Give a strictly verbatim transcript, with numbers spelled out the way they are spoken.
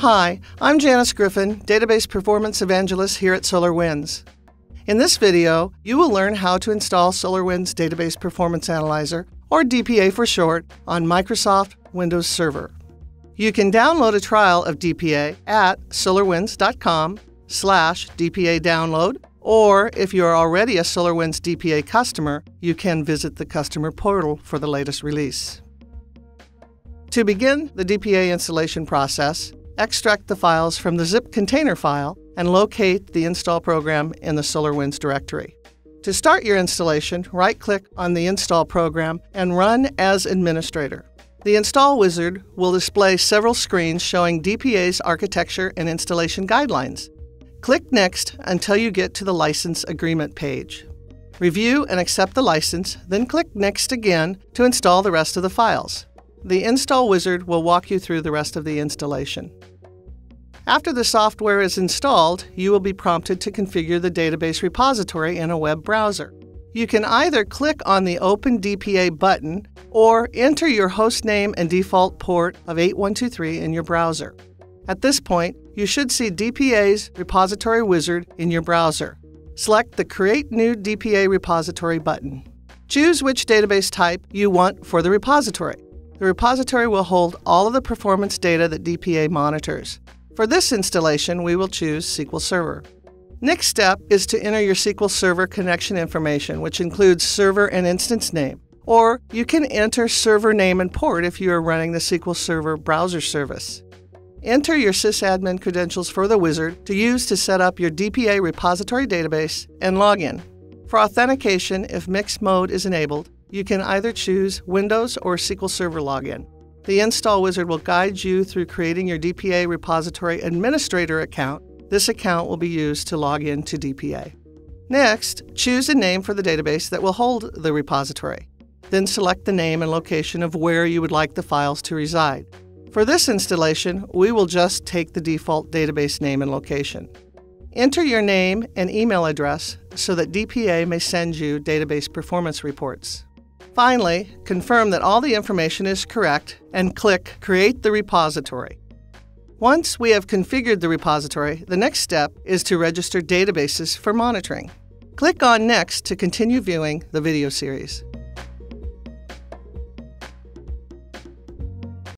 Hi, I'm Janis Griffin, Database Performance Evangelist here at SolarWinds. In this video, you will learn how to install SolarWinds Database Performance Analyzer, or D P A for short, on Microsoft Windows Server. You can download a trial of D P A at solarwinds dot com slash D P A download, or if you are already a SolarWinds D P A customer, you can visit the customer portal for the latest release. To begin the D P A installation process, extract the files from the zip container file and locate the install program in the SolarWinds directory. To start your installation, right-click on the install program and run as administrator. The install wizard will display several screens showing D P A's architecture and installation guidelines. Click Next until you get to the license agreement page. Review and accept the license, then click Next again to install the rest of the files. The install wizard will walk you through the rest of the installation. After the software is installed, you will be prompted to configure the database repository in a web browser. You can either click on the Open D P A button or enter your host name and default port of eight one two three in your browser. At this point, you should see D P A's repository wizard in your browser. Select the Create New D P A Repository button. Choose which database type you want for the repository. The repository will hold all of the performance data that D P A monitors. For this installation, we will choose S Q L Server. Next step is to enter your S Q L Server connection information, which includes server and instance name. Or you can enter server name and port if you are running the S Q L Server browser service. Enter your sysadmin credentials for the wizard to use to set up your D P A repository database and log in. For authentication, if mixed mode is enabled, you can either choose Windows or S Q L Server login. The install wizard will guide you through creating your D P A repository administrator account. This account will be used to log in to D P A. Next, choose a name for the database that will hold the repository. Then select the name and location of where you would like the files to reside. For this installation, we will just take the default database name and location. Enter your name and email address so that D P A may send you database performance reports. Finally, confirm that all the information is correct and click Create the Repository. Once we have configured the repository, the next step is to register databases for monitoring. Click on Next to continue viewing the video series.